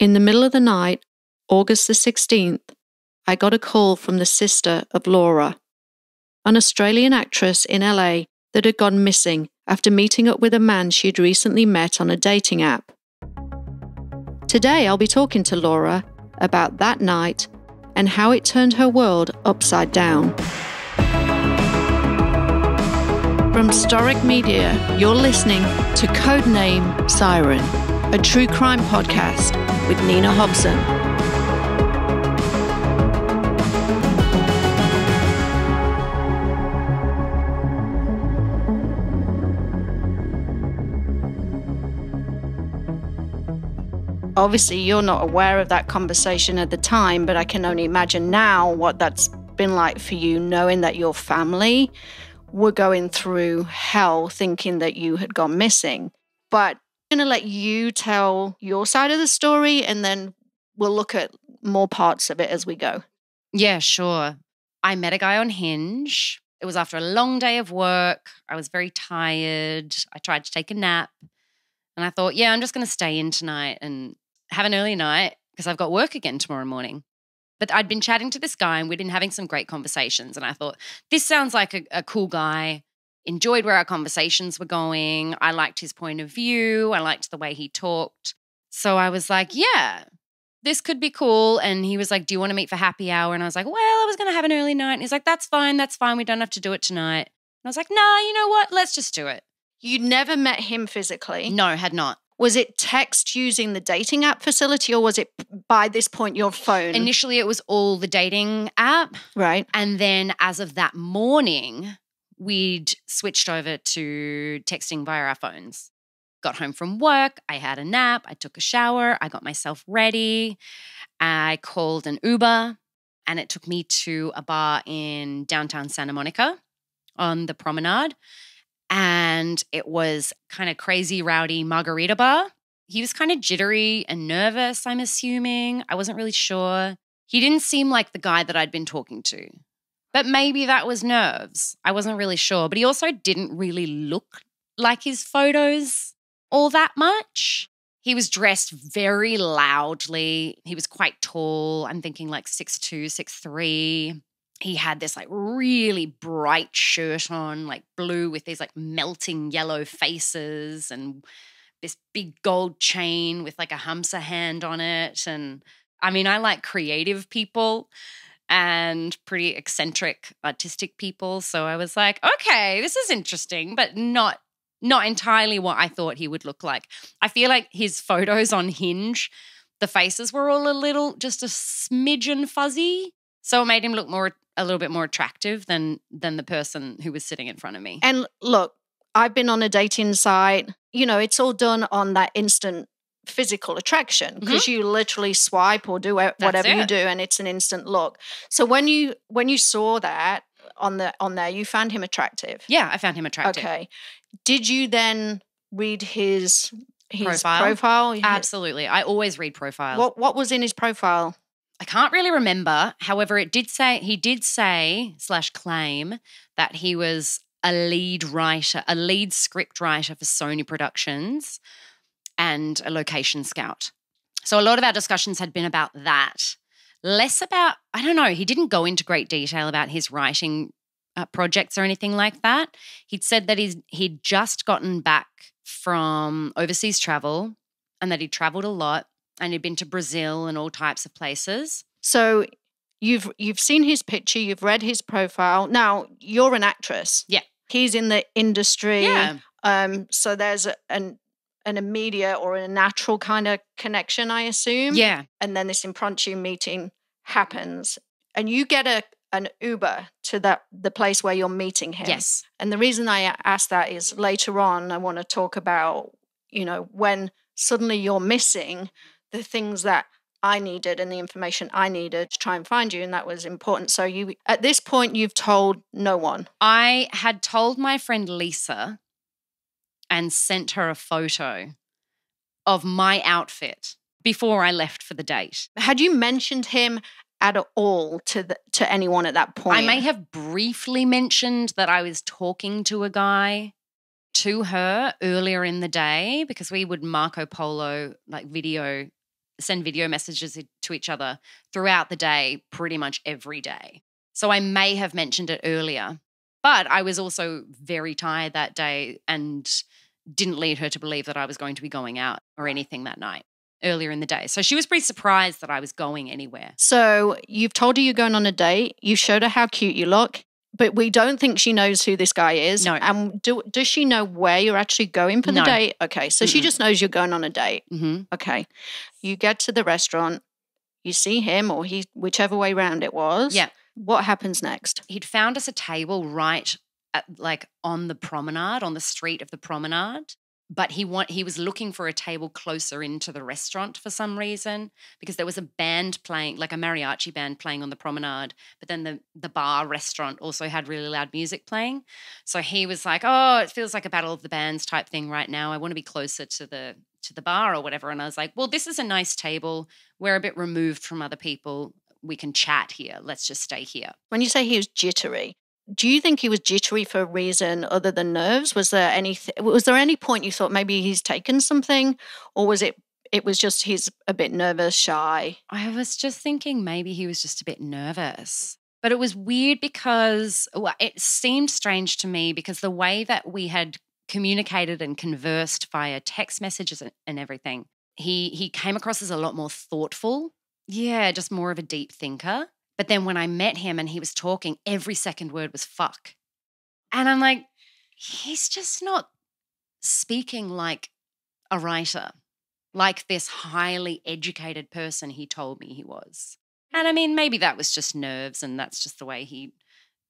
In the middle of the night, August the 16th, I got a call from the sister of Laura, an Australian actress in LA that had gone missing after meeting up with a man she'd recently met on a dating app. Today I'll be talking to Laura about that night and how it turned her world upside down. From Storic Media, you're listening to Codename Siren, a true crime podcast with Nina Hobson. Obviously, you're not aware of that conversation at the time, but I can only imagine now what that's been like for you, knowing that your family were going through hell thinking that you had gone missing. But I'm going to let you tell your side of the story, and then we'll look at more parts of it as we go. Yeah, sure. I met a guy on Hinge. It was after a long day of work. I was very tired. I tried to take a nap, and I thought, yeah, I'm just going to stay in tonight and have an early night because I've got work again tomorrow morning. But I'd been chatting to this guy and we'd been having some great conversations. And I thought, this sounds like a cool guy. Enjoyed where our conversations were going. I liked his point of view. I liked the way he talked. So I was like, yeah, this could be cool. And he was like, do you want to meet for happy hour? And I was like, well, I was going to have an early night. And he's like, that's fine. We don't have to do it tonight. And I was like, nah, you know what? Let's just do it. You'd never met him physically? No, had not. Was it text using the dating app facility, or was it by this point your phone? Initially, it was all the dating app. Right. And then as of that morning, we'd switched over to texting via our phones. Got home from work. I had a nap. I took a shower. I got myself ready. I called an Uber and it took me to a bar in downtown Santa Monica on the promenade. And it was kind of crazy, rowdy margarita bar. He was kind of jittery and nervous, I'm assuming. I wasn't really sure. He didn't seem like the guy that I'd been talking to. But maybe that was nerves. I wasn't really sure. But he also didn't really look like his photos all that much. He was dressed very loudly. He was quite tall. I'm thinking like 6'2", 6'3". He had this like really bright shirt on, like blue with these like melting yellow faces and this big gold chain with like a hamster hand on it. And I mean, I like creative people and pretty eccentric artistic people. So I was like, okay, this is interesting, but not entirely what I thought he would look like. I feel like his photos on Hinge, the faces were all just a smidgen fuzzy. So it made him look a little bit more attractive than the person who was sitting in front of me. And look, I've been on a dating site. You know, it's all done on that instant physical attraction because you literally swipe or do whatever you do and it's an instant look. So when you saw that on there, you found him attractive? Yeah, I found him attractive. Okay. Did you then read his profile? Absolutely. I always read profiles. What was in his profile? I can't really remember. However, he did say/claim that he was a lead script writer for Sony Productions and a location scout. So a lot of our discussions had been about that. Less about, I don't know, he didn't go into great detail about his writing projects or anything like that. He'd said that he'd just gotten back from overseas travel and that he traveled a lot. And he'd been to Brazil and all types of places. So you've seen his picture, you've read his profile. Now, you're an actress. Yeah. He's in the industry. Yeah. So there's an immediate or a natural kind of connection, I assume. Yeah. And then this impromptu meeting happens. And you get an Uber to the place where you're meeting him. Yes. And the reason I ask that is later on I want to talk about, you know, when suddenly you're missing – the things that I needed and the information I needed to try and find you, and that was important. So you, at this point, you've told no one. I had told my friend Lisa and sent her a photo of my outfit before I left for the date. Had you mentioned him at all to anyone at that point? I may have briefly mentioned that I was talking to a guy to her earlier in the day because we would Marco Polo like video send video messages to each other throughout the day, pretty much every day. So I may have mentioned it earlier, but I was also very tired that day and didn't lead her to believe that I was going to be going out or anything that night, earlier in the day. So she was pretty surprised that I was going anywhere. So you've told her you're going on a date. You showed her how cute you look, but we don't think she knows who this guy is. No. And does she know where you're actually going for the date? Okay. So she just knows you're going on a date. Okay. You get to the restaurant, you see him or he, whichever way round it was. Yeah. What happens next? He'd found us a table right at, like, on the promenade, on the street of the promenade. But he was looking for a table closer into the restaurant for some reason, because there was a band playing, like a mariachi band playing on the promenade, but then the bar restaurant also had really loud music playing. So he was like, oh, it feels like a battle of the bands type thing right now. I want to be closer to the bar or whatever. And I was like, well, this is a nice table. We're a bit removed from other people. We can chat here. Let's just stay here. When you say he was jittery, do you think he was jittery for a reason other than nerves? Was there any point you thought maybe he's taken something, or was it just he's a bit nervous, shy? I was just thinking maybe he was just a bit nervous. But it was weird because, well, it seemed strange to me because the way that we had communicated and conversed via text messages and everything, he came across as a lot more thoughtful. Yeah, just more of a deep thinker. But then when I met him and he was talking, every second word was fuck. And I'm like, he's just not speaking like a writer, like this highly educated person he told me he was. And I mean, maybe that was just nerves and that's just the way he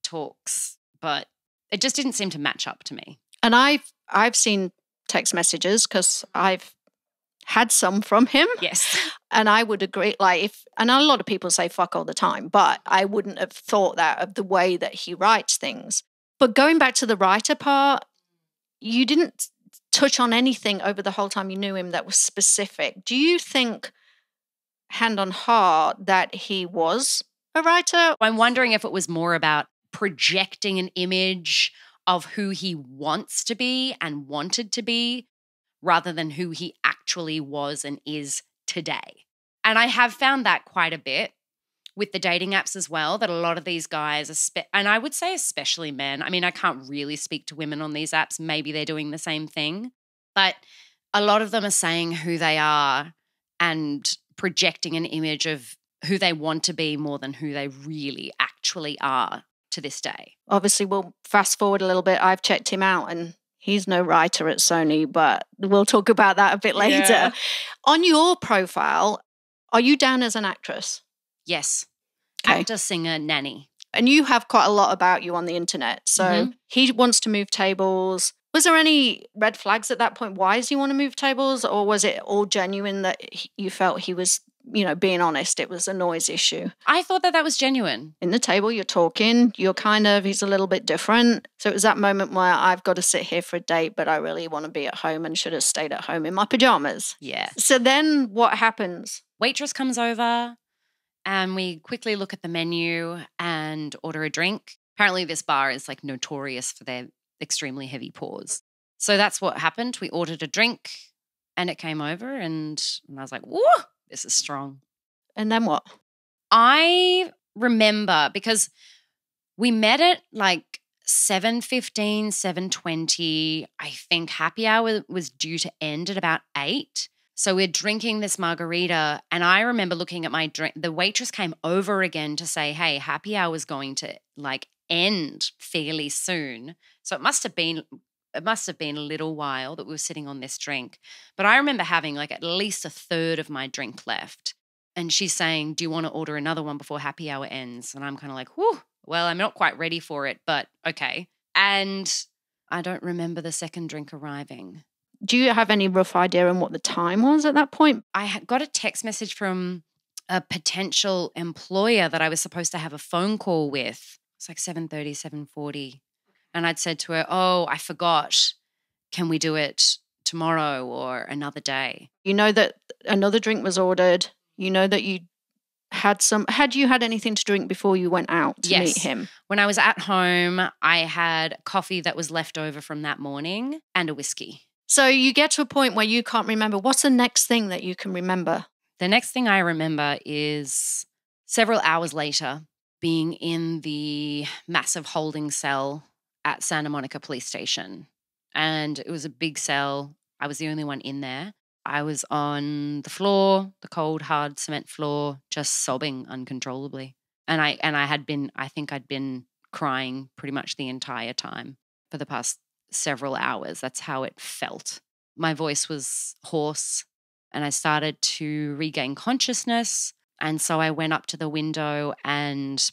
talks, but it just didn't seem to match up to me. And I've seen text messages because I've had some from him. Yes. And I would agree, like, and a lot of people say fuck all the time, but I wouldn't have thought that of the way that he writes things. But going back to the writer part, you didn't touch on anything over the whole time you knew him that was specific. Do you think, hand on heart, that he was a writer? I'm wondering if it was more about projecting an image of who he wants to be and wanted to be, rather than who he actually was and is today. And I have found that quite a bit with the dating apps as well, that a lot of these guys, and I would say especially men, I mean, I can't really speak to women on these apps. Maybe they're doing the same thing. But a lot of them are saying who they are and projecting an image of who they want to be more than who they really actually are to this day. Obviously, we'll fast forward a little bit. I've checked him out and he's no writer at Sony, but we'll talk about that a bit later. Yeah. On your profile, are you down as an actress? Yes. Okay. Actor, singer, nanny. And you have quite a lot about you on the internet. So he wants to move tables. Was there any red flags at that point? Why does he want to move tables? Or was it all genuine that you felt he was, you know, being honest, it was a noise issue? I thought that was genuine. In the table, you're talking, you're kind of, he's a little bit different. So it was that moment where I've got to sit here for a date, but I really want to be at home and should have stayed at home in my pajamas. Yeah. So then what happens? Waitress comes over and we quickly look at the menu and order a drink. Apparently this bar is like notorious for their extremely heavy pours. So that's what happened. We ordered a drink and it came over and I was like, whoa. This is strong. And then what? I remember because we met at like 7:15, 7:20. I think happy hour was due to end at about 8. So we're drinking this margarita and I remember looking at my drink. The waitress came over again to say, hey, happy hour is going to like end fairly soon. So it must have been a little while that we were sitting on this drink. But I remember having like at least a third of my drink left. And she's saying, do you want to order another one before happy hour ends? And I'm kind of like, whew, well, I'm not quite ready for it, but okay. And I don't remember the second drink arriving. Do you have any rough idea on what the time was at that point? I got a text message from a potential employer that I was supposed to have a phone call with. It's like 7:30, 7:40. And I'd said to her, oh, I forgot. Can we do it tomorrow or another day? You know that another drink was ordered. You know that you had some – had you had anything to drink before you went out to meet him? When I was at home, I had coffee that was left over from that morning and a whiskey. So you get to a point where you can't remember. What's the next thing that you can remember? The next thing I remember is several hours later being in the massive holding cell at Santa Monica Police Station. And it was a big cell. I was the only one in there. I was on the floor, the cold, hard cement floor, just sobbing uncontrollably. And I had been, I think I'd been crying pretty much the entire time for the past several hours. That's how it felt. My voice was hoarse and I started to regain consciousness. And so I went up to the window and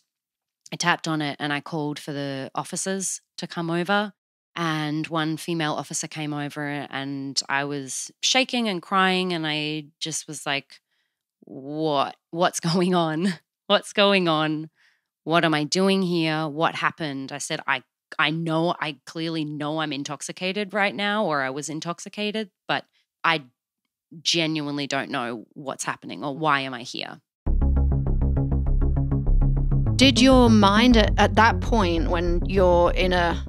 I tapped on it and I called for the officers to come over. And one female officer came over and I was shaking and crying and I just was like, what's going on? What's going on? What am I doing here? What happened? I said, I clearly know I'm intoxicated right now, or I was intoxicated, but I genuinely don't know what's happening or why am I here. Did your mind at that point, when you're in a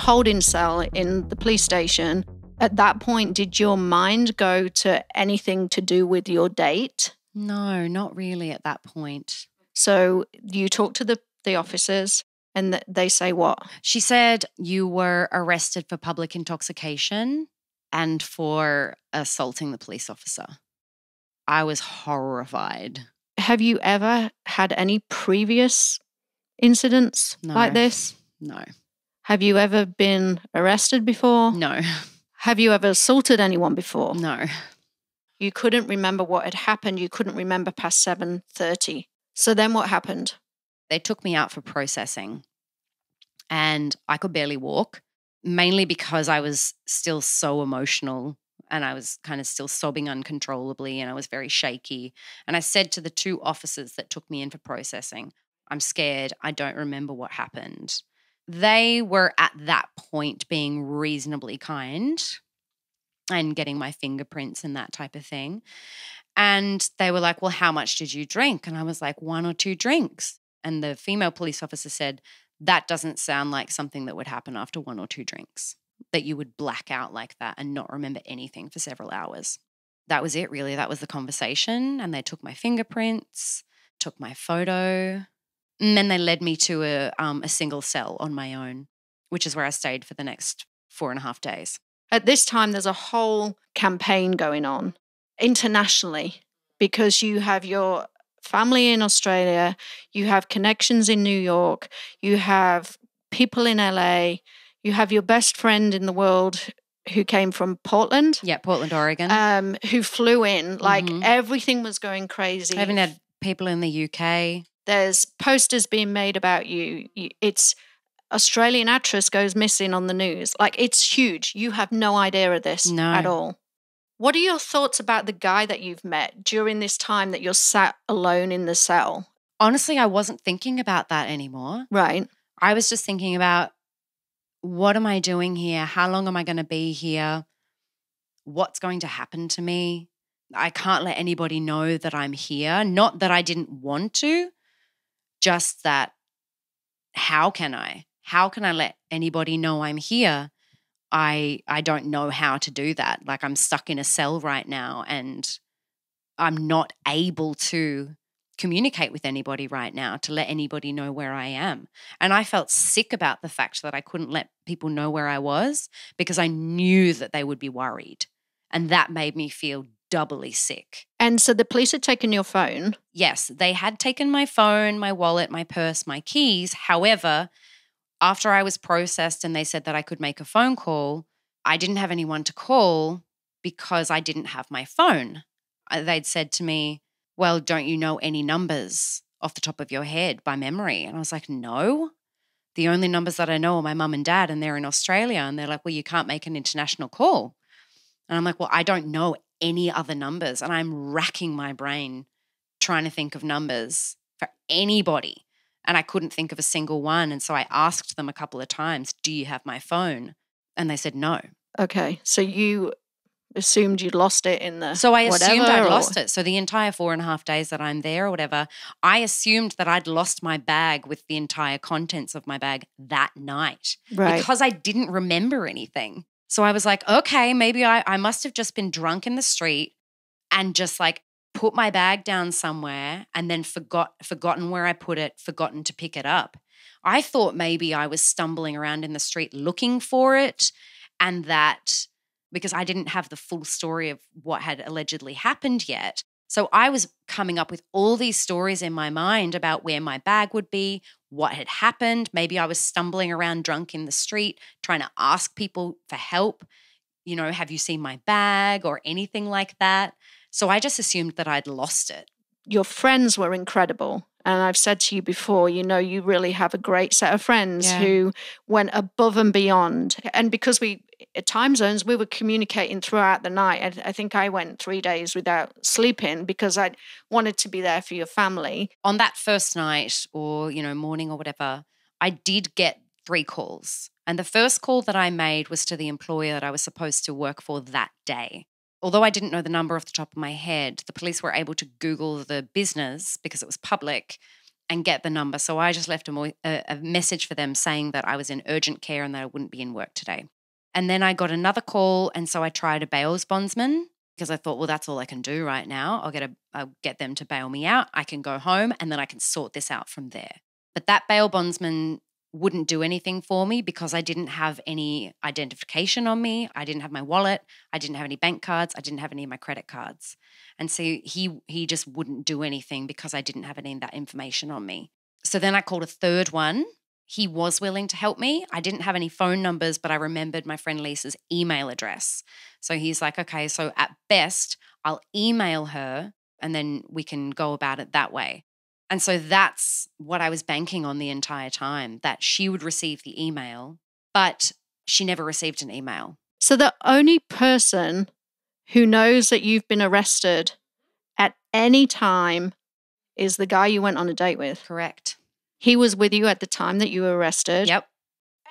holding cell in the police station, at that point, did your mind go to anything to do with your date? No, not really at that point. So you talk to the officers and they say what? She said you were arrested for public intoxication and for assaulting the police officer. I was horrified. Have you ever had any previous incidents like this? No. Have you ever been arrested before? No. Have you ever assaulted anyone before? No. You couldn't remember what had happened. You couldn't remember past 7:30. So then what happened? They took me out for processing and I could barely walk, mainly because I was still so emotional and I was kind of still sobbing uncontrollably and I was very shaky. And I said to the two officers that took me in for processing, I'm scared. I don't remember what happened. They were at that point being reasonably kind and getting my fingerprints and that type of thing. And they were like, well, how much did you drink? And I was like, 1 or 2 drinks. And the female police officer said, that doesn't sound like something that would happen after 1 or 2 drinks, that you would black out like that and not remember anything for several hours. That was it, really. That was the conversation. And they took my fingerprints, took my photo. And then they led me to a single cell on my own, which is where I stayed for the next 4.5 days. At this time, there's a whole campaign going on internationally because you have your family in Australia, you have connections in New York, you have people in LA, you have your best friend in the world who came from Portland. Yeah, Portland, Oregon. Who flew in. Like everything was going crazy. I even had people in the UK. There's posters being made about you. It's Australian actress goes missing on the news. Like, it's huge. You have no idea of this at all. What are your thoughts about the guy that you've met during this time that you're sat alone in the cell? Honestly, I wasn't thinking about that anymore. Right. I was just thinking about, what am I doing here? How long am I going to be here? What's going to happen to me? I can't let anybody know that I'm here. Not that I didn't want to. Just that, how can I let anybody know I'm here? I don't know how to do that. Like, I'm stuck in a cell right now and I'm not able to communicate with anybody right now to let anybody know where I am. And I felt sick about the fact that I couldn't let people know where I was because I knew that they would be worried. And that made me feel doubly sick. And so the police had taken your phone? Yes, they had taken my phone, my wallet, my purse, my keys. However, after I was processed and they said that I could make a phone call, I didn't have anyone to call because I didn't have my phone. They'd said to me, well, don't you know any numbers off the top of your head by memory? And I was like, no. The only numbers that I know are my mum and dad, and they're in Australia. And they're like, well, you can't make an international call. And I'm like, well, I don't know any other numbers, and I'm racking my brain trying to think of numbers for anybody, and I couldn't think of a single one. And so I asked them a couple of times, do you have my phone? And they said no. Okay, so you assumed you'd lost it in the So I whatever, assumed I'd lost it. So the entire 4.5 days that I'm there or whatever, I assumed that I'd lost my bag with the entire contents of my bag that night because I didn't remember anything. So I was like, okay, maybe I must have just been drunk in the street and just like put my bag down somewhere and then forgotten where I put it, forgotten to pick it up. I thought maybe I was stumbling around in the street looking for it, and that because I didn't have the full story of what had allegedly happened yet. So I was coming up with all these stories in my mind about where my bag would be, what had happened. Maybe I was stumbling around drunk in the street, trying to ask people for help. You know, have you seen my bag or anything like that? So I just assumed that I'd lost it. Your friends were incredible. And I've said to you before, you know, you really have a great set of friends who went above and beyond. And because we, at time zones, we were communicating throughout the night. I think I went 3 days without sleeping because I wanted to be there for your family. On that first night or, you know, morning or whatever, I did get 3 calls. And the first call that I made was to the employer that I was supposed to work for that day. Although I didn't know the number off the top of my head, the police were able to Google the business because it was public and get the number. So I just left a message for them saying that I was in urgent care and that I wouldn't be in work today. And then I got another call, and so I tried a bails bondsman because I thought, well, that's all I can do right now. I'll get them to bail me out. I can go home and then I can sort this out from there. But that bail bondsman wouldn't do anything for me because I didn't have any identification on me. I didn't have my wallet. I didn't have any bank cards. I didn't have any of my credit cards. And so he just wouldn't do anything because I didn't have any of that information on me. So then I called a third one. He was willing to help me. I didn't have any phone numbers, but I remembered my friend Lisa's email address. So he's like, okay, so at best I'll email her and then we can go about it that way. And so that's what I was banking on the entire time, that she would receive the email, but she never received an email. So the only person who knows that you've been arrested at any time is the guy you went on a date with. Correct. He was with you at the time that you were arrested. Yep.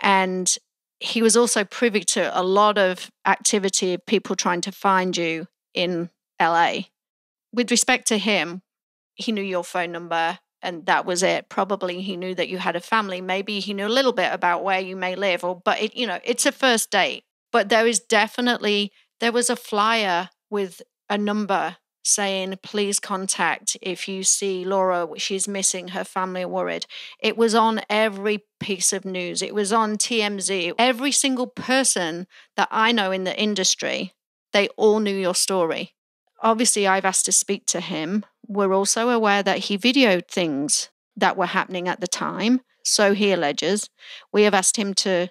And he was also privy to a lot of activity of people trying to find you in LA. With respect to him, he knew your phone number and that was it. Probably he knew that you had a family. Maybe he knew a little bit about where you may live, it's a first date. But there was a flyer with a number saying, please contact if you see Laura, she's missing, her family are worried. It was on every piece of news. It was on TMZ. Every single person that I know in the industry, they all knew your story. Obviously, I've asked to speak to him. We're also aware that he videoed things that were happening at the time, so he alleges. We have asked him to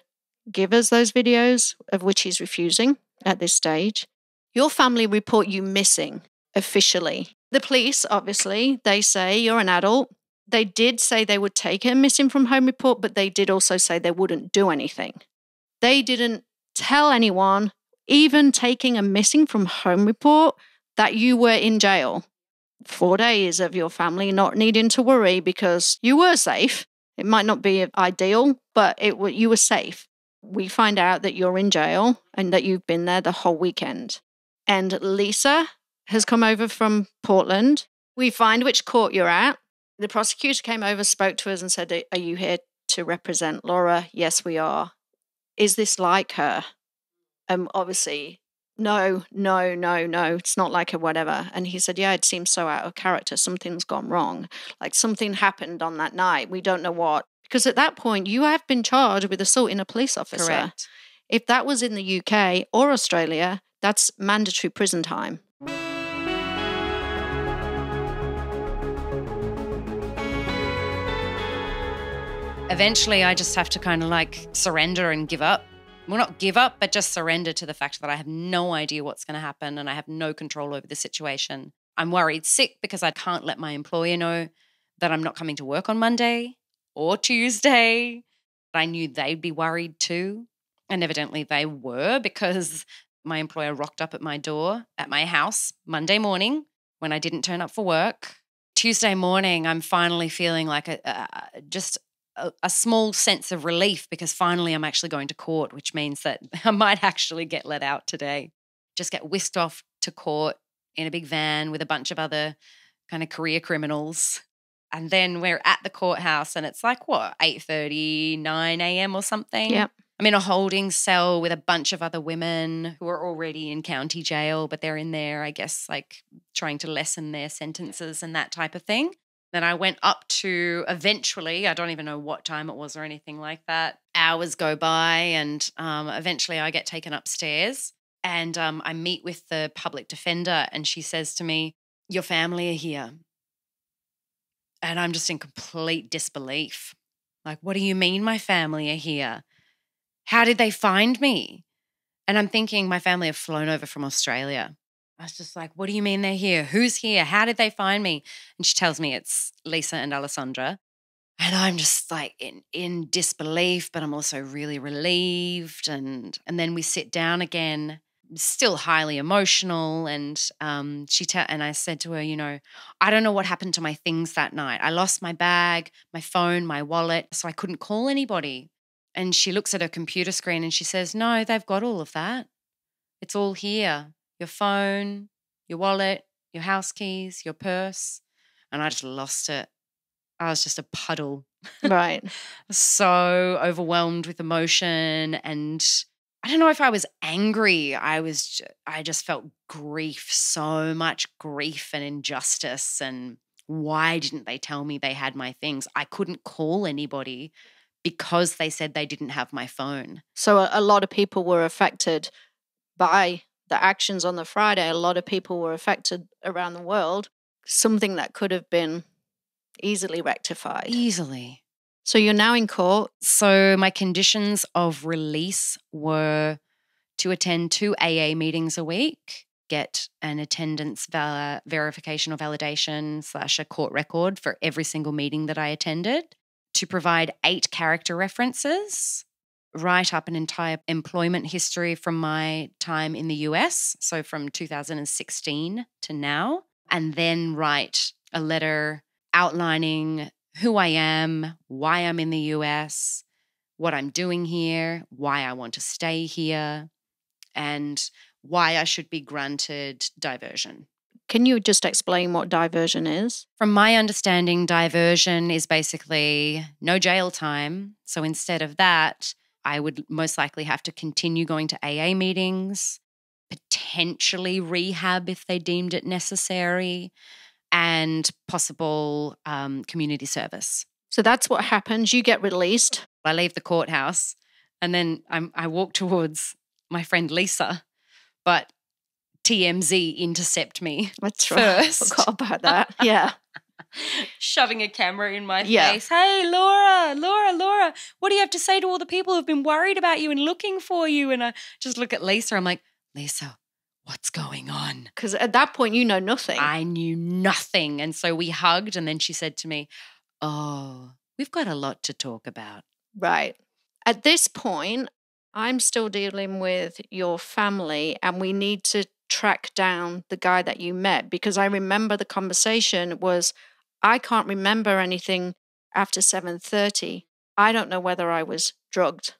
give us those videos, of which he's refusing at this stage. Your family report you missing officially. The police, obviously, they say you're an adult. They did say they would take a missing from home report, but they did also say they wouldn't do anything. They didn't tell anyone, even taking a missing from home report, that you were in jail. 4 days of your family not needing to worry because you were safe. It might not be ideal, but you were safe. We find out that you're in jail and that you've been there the whole weekend. And Lisa has come over from Portland. We find which court you're at. The prosecutor came over, spoke to us and said, are you here to represent Laura? Yes, we are. Is this like her? Obviously, no, it's not like a whatever. And he said, yeah, it seems so out of character. Something's gone wrong. Like something happened on that night. We don't know what. Because at that point, you have been charged with assaulting a police officer. Correct. If that was in the UK or Australia, that's mandatory prison time. Eventually, I just have to kind of like surrender and give up. Well, not give up, but just surrender to the fact that I have no idea what's going to happen and I have no control over the situation. I'm worried sick because I can't let my employer know that I'm not coming to work on Monday or Tuesday. I knew they'd be worried too. And evidently they were, because my employer rocked up at my door at my house Monday morning when I didn't turn up for work. Tuesday morning, I'm finally feeling like a small sense of relief because finally I'm actually going to court, which means that I might actually get let out today. Just get whisked off to court in a big van with a bunch of other kind of career criminals. And then we're at the courthouse and it's like, what, 8:30, 9 a.m. or something? Yep. I'm in a holding cell with a bunch of other women who are already in county jail, but they're in there, I guess, like trying to lessen their sentences and that type of thing. Then I went up to eventually, I don't even know what time it was or anything like that. Hours go by and eventually I get taken upstairs and I meet with the public defender and she says to me, "Your family are here." And I'm just in complete disbelief. Like, what do you mean my family are here? How did they find me? And I'm thinking my family have flown over from Australia. I was just like, what do you mean they're here? Who's here? How did they find me? And she tells me it's Lisa and Alessandra. And I'm just like in disbelief, but I'm also really relieved. And then we sit down again, still highly emotional. And I said to her, you know, I don't know what happened to my things that night. I lost my bag, my phone, my wallet, so I couldn't call anybody. And she looks at her computer screen and she says, "No, they've got all of that. It's all here. Your phone, your wallet, your house keys, your purse." And I just lost it. I was just a puddle. Right. So overwhelmed with emotion, and I don't know if I was angry. I just felt grief, so much grief and injustice, and why didn't they tell me they had my things? I couldn't call anybody because they said they didn't have my phone. So a lot of people were affected by the actions on the Friday. A lot of people were affected around the world. Something that could have been easily rectified. Easily. So you're now in court. So my conditions of release were to attend 2 AA meetings a week, get an attendance verification or validation / a court record for every single meeting that I attended, to provide 8 character references, write up an entire employment history from my time in the US, so from 2016 to now, and then write a letter outlining who I am, why I'm in the US, what I'm doing here, why I want to stay here, and why I should be granted diversion. Can you just explain what diversion is? From my understanding, diversion is basically no jail time. So instead of that, I would most likely have to continue going to AA meetings, potentially rehab if they deemed it necessary, and possible community service. So that's what happens. You get released. I leave the courthouse and then I walk towards my friend Lisa, but TMZ intercept me. That's right. First. I forgot about that. Yeah. Shoving a camera in my face. Hey, Laura, what do you have to say to all the people who've been worried about you and looking for you? And I just look at Lisa. I'm like, Lisa, what's going on? Because at that point, you know nothing. I knew nothing. And so we hugged, and then she said to me, "Oh, we've got a lot to talk about." Right. At this point, I'm still dealing with your family, and we need to track down the guy that you met, because I remember the conversation was, I can't remember anything after 7:30. I don't know whether I was drugged.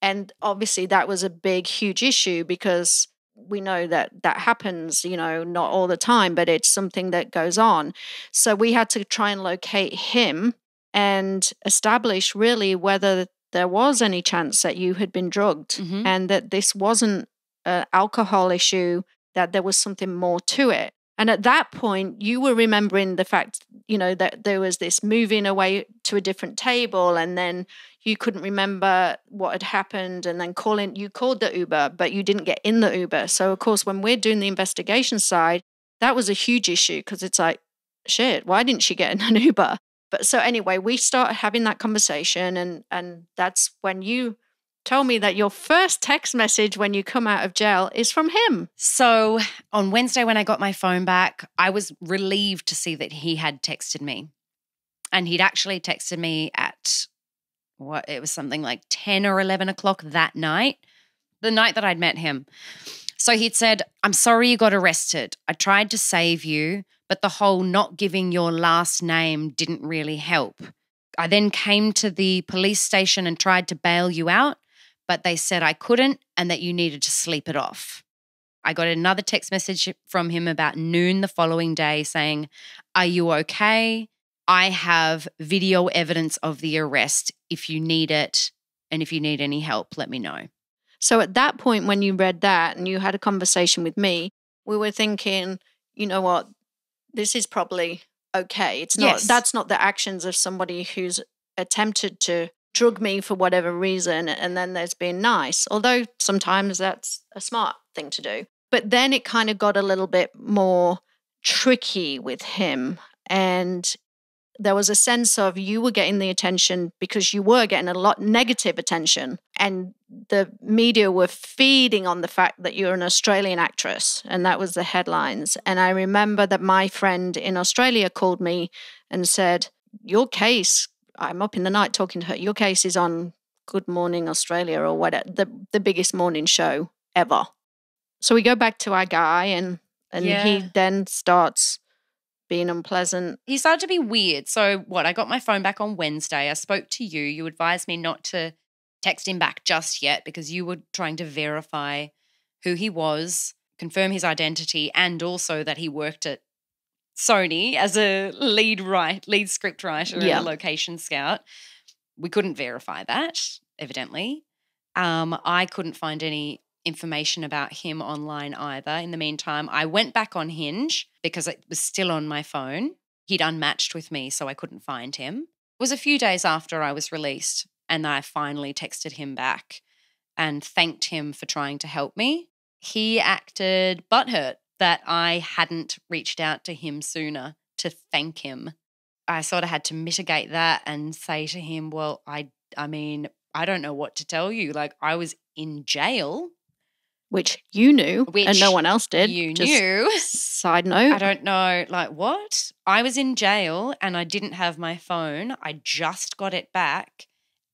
And obviously that was a big, huge issue, because we know that that happens, you know, not all the time, but it's something that goes on. So we had to try and locate him and establish really whether there was any chance that you had been drugged, mm-hmm. and that this wasn't an alcohol issue, that there was something more to it. And at that point, you were remembering the fact, you know, that there was this moving away to a different table, and then you couldn't remember what had happened, and then you called the Uber, but you didn't get in the Uber. So, of course, when we're doing the investigation side, that was a huge issue, because it's like, shit, why didn't she get in an Uber? But so anyway, we started having that conversation, and that's when you told me that your first text message when you come out of jail is from him. So on Wednesday when I got my phone back, I was relieved to see that he had texted me. And he'd actually texted me at, what, it was something like 10 or 11 o'clock that night, the night that I'd met him. So he'd said, "I'm sorry you got arrested. I tried to save you, but the whole not giving your last name didn't really help. I then came to the police station and tried to bail you out, but they said I couldn't and that you needed to sleep it off." I got another text message from him about noon the following day saying, "Are you okay? I have video evidence of the arrest if you need it. And if you need any help, let me know. So at that point, when you read that and you had a conversation with me, we were thinking, you know what, this is probably okay. It's not, that's not the actions of somebody who's attempted to drug me for whatever reason and then there's being nice, although sometimes that's a smart thing to do. But then it kind of got a little bit more tricky with him, and there was a sense of you were getting the attention because you were getting a lot negative attention, and the media were feeding on the fact that you're an Australian actress, and that was the headlines. And I remember that my friend in Australia called me and said, your case, I'm up in the night talking to her, your case is on Good Morning Australia or whatever, the biggest morning show ever. So we go back to our guy and he then starts being unpleasant. He started to be weird. So what, I got my phone back on Wednesday. I spoke to you. You advised me not to text him back just yet because you were trying to verify who he was, confirm his identity, and also that he worked at Sony as a lead script writer and a location scout. We couldn't verify that, evidently. I couldn't find any information about him online either. In the meantime, I went back on Hinge because it was still on my phone. He'd unmatched with me, so I couldn't find him. It was a few days after I was released, and I finally texted him back and thanked him for trying to help me. He acted butthurt that I hadn't reached out to him sooner to thank him. I sort of had to mitigate that and say to him, well, I mean, I don't know what to tell you. Like, I was in jail. Which you knew and no one else did. You just knew. Side note. I don't know, like, what? I was in jail and I didn't have my phone. I just got it back.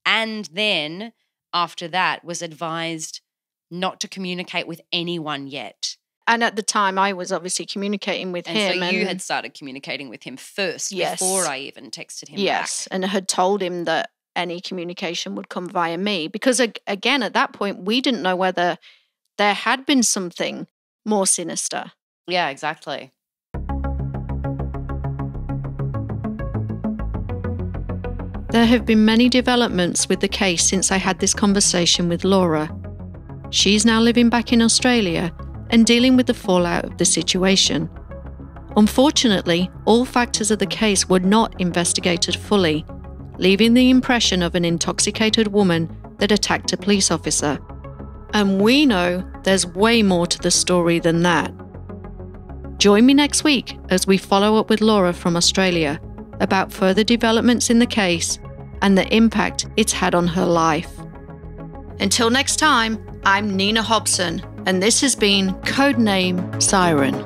And then after that was advised not to communicate with anyone yet. And at the time I was obviously communicating with him. So you had started communicating with him first before I even texted him back. Yes, and had told him that any communication would come via me because, again, at that point we didn't know whether there had been something more sinister. Yeah, exactly. There have been many developments with the case since I had this conversation with Laura. She's now living back in Australia and dealing with the fallout of the situation. Unfortunately, all factors of the case were not investigated fully, leaving the impression of an intoxicated woman that attacked a police officer. And we know there's way more to the story than that. Join me next week as we follow up with Laura from Australia about further developments in the case and the impact it's had on her life. Until next time, I'm Nina Hobson, and this has been Codename Siren.